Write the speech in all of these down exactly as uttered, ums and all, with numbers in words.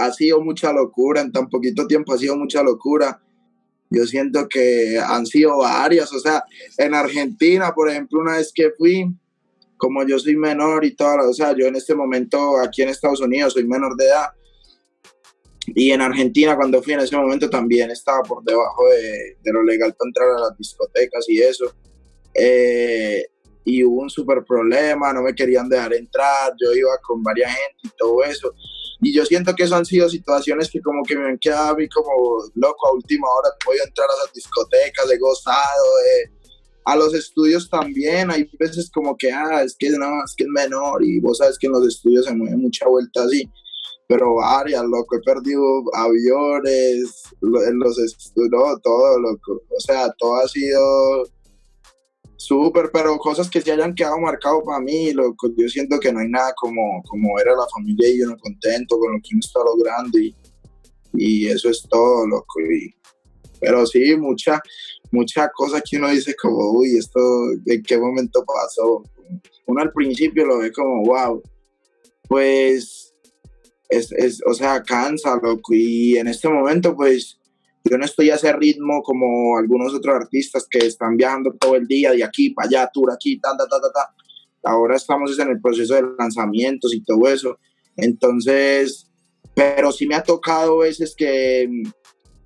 ha sido mucha locura, en tan poquito tiempo ha sido mucha locura. Yo siento que han sido varias, o sea, en Argentina, por ejemplo, una vez que fui, como yo soy menor y todo, o sea, yo en este momento aquí en Estados Unidos soy menor de edad, y en Argentina cuando fui en ese momento también estaba por debajo de, de lo legal para entrar a las discotecas y eso, eh, y hubo un súper problema, no me querían dejar entrar, yo iba con varias gente y todo eso. Y yo siento que eso han sido situaciones que como que me han quedado a mí como loco a última hora, voy a entrar a esas discotecas, he gozado, eh. A los estudios también, hay veces como que, ah, es que no, es que es menor, y vos sabes que en los estudios se mueve mucha vuelta así, pero varias, loco, he perdido aviones, en los estudios, no, todo, loco, o sea, todo ha sido súper, pero cosas que se hayan quedado marcado para mí, loco, yo siento que no hay nada como, como ver a la familia y uno contento con lo que uno está logrando, y, y eso es todo, loco, y, pero sí, mucha, mucha cosa que uno dice como, uy, esto, ¿en qué momento pasó? Uno al principio lo ve como, wow, pues, es, es, o sea, cansa, loco, y en este momento, pues, yo no estoy a ese ritmo como algunos otros artistas que están viajando todo el día, de aquí para allá, tour aquí, ta, ta, ta, ta, ta. Ahora estamos en el proceso de lanzamientos y todo eso. Entonces, pero sí me ha tocado veces que,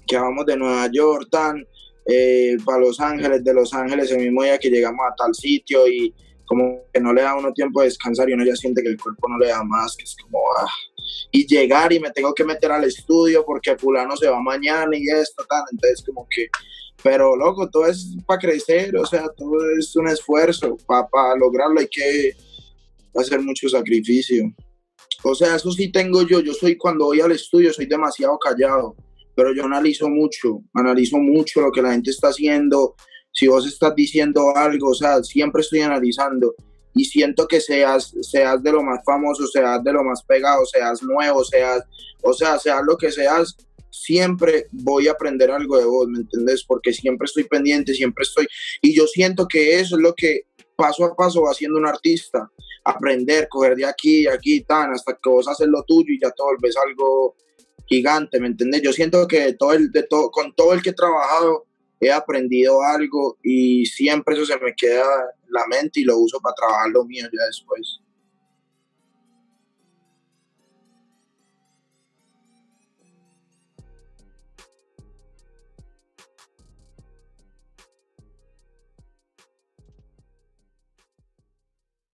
que vamos de Nueva York, tan, eh, para Los Ángeles, de Los Ángeles el mismo día que llegamos a tal sitio y como que no le da a uno tiempo de descansar y uno ya siente que el cuerpo no le da más, que es como, ah, y llegar y me tengo que meter al estudio porque fulano se va mañana y esto, tal, entonces como que, pero loco, todo es para crecer, o sea, todo es un esfuerzo, para pa lograrlo hay que hacer mucho sacrificio, o sea, eso sí tengo yo, yo soy, cuando voy al estudio soy demasiado callado, pero yo analizo mucho, analizo mucho lo que la gente está haciendo, si vos estás diciendo algo, o sea, siempre estoy analizando, y siento que seas, seas de lo más famoso, seas de lo más pegado, seas nuevo, seas, o sea, seas lo que seas, siempre voy a aprender algo de vos, ¿me entendés? Porque siempre estoy pendiente, siempre estoy, y yo siento que eso es lo que paso a paso va haciendo un artista, aprender, coger de aquí, de aquí, tan, hasta que vos haces lo tuyo y ya te volvés algo gigante, ¿me entendés? Yo siento que de todo el, de todo, con todo el que he trabajado, he aprendido algo y siempre eso se me queda en la mente y lo uso para trabajar lo mío ya después.